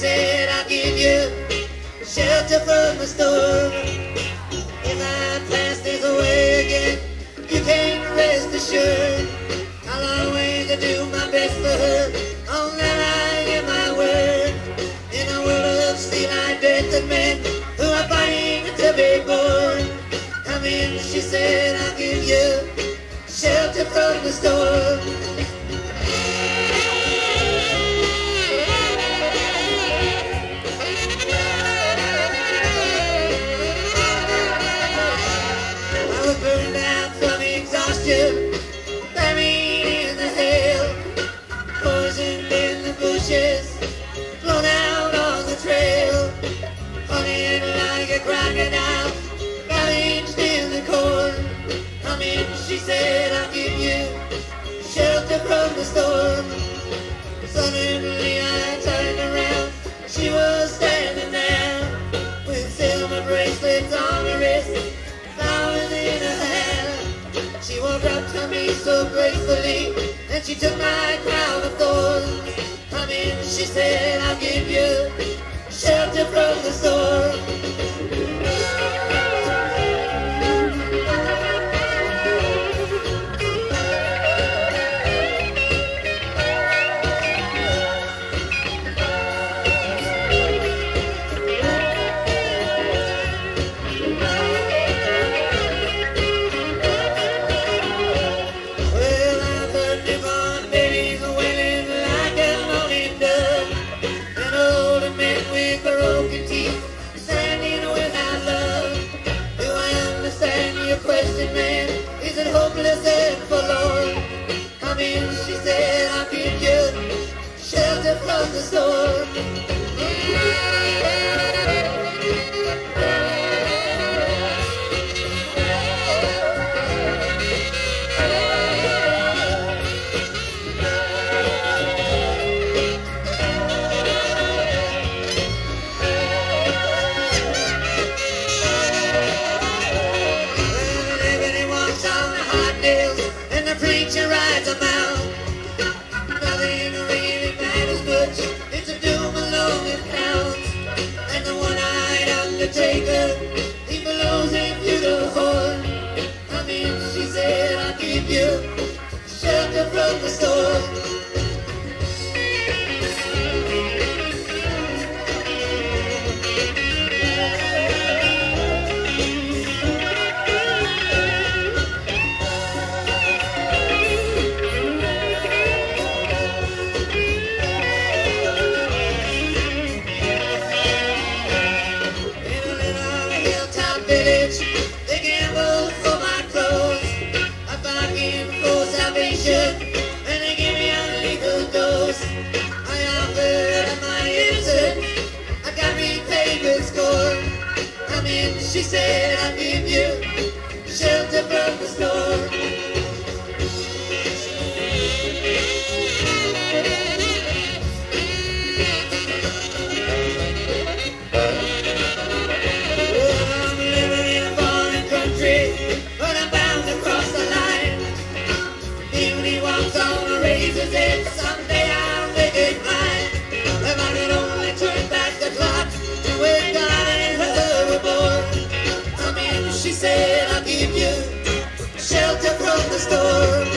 said, I'll give you shelter from the storm. If I pass this away again, you can rest assured I'll always do my best for her. On that I am my word. In a world of steel I death and men who are fighting to be born. Come in, she said, I'll give you shelter from the storm. Buried in the hail, poisoned in the bushes, blown out on the trail, running like a crocodile, balanced in the corn. Come in, she said, I'll give you shelter from the storm. Suddenly I turned around, she was standing there, with silver bracelets on her wrist, flowers in her hair. She walked up to me so gracefully, and she took my crown of thorns. Come in, she said, I'll give you shelter from the storm. Hopeless and forlorn. Come in, she said, I'll give you shelter from the storm. Preacher rides a mount. Nothing really matters much. It's a doom alone that counts. And the one-eyed undertaker, he blows into the horn. Come in, she said, I'll give you shelter from the storm. She said, I'll give you shelter from the storm. She said, I'll give you shelter from the storm.